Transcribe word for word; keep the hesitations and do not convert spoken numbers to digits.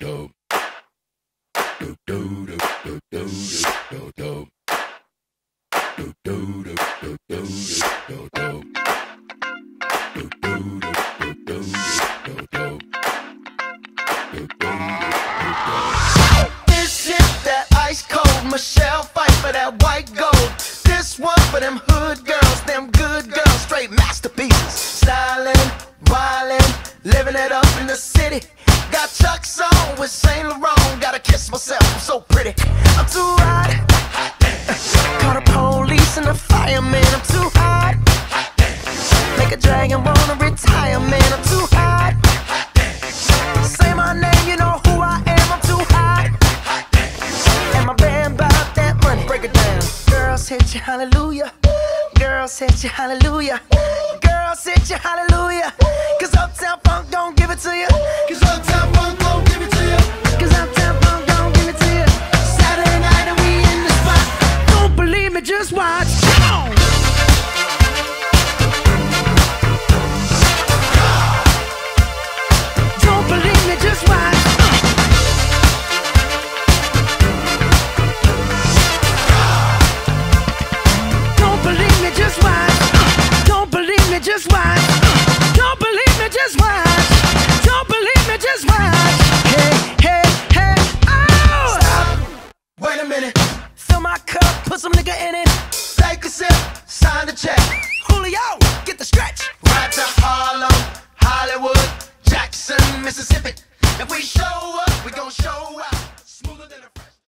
do do do do do do do do do do do do do do do This is that ice cold Michelle fight for that white gold. This one for them hood girls, them good girls, straight masterpieces. Stylin', wildin', living it up in the city. Got Chuck's on with Saint Laurent, gotta kiss myself, I'm so pretty. I'm too hot, call the police and the fireman. I'm too hot, make a dragon wanna retire, man. I'm too hot, say my name, you know who I am. I'm too hot, and my band bought that money. Break it down. Girls hit you, hallelujah. Girls hit you, hallelujah. Girls hit you, hallelujah. Cause Uptown Funk don't give it to you. Cause Uptown Funk don't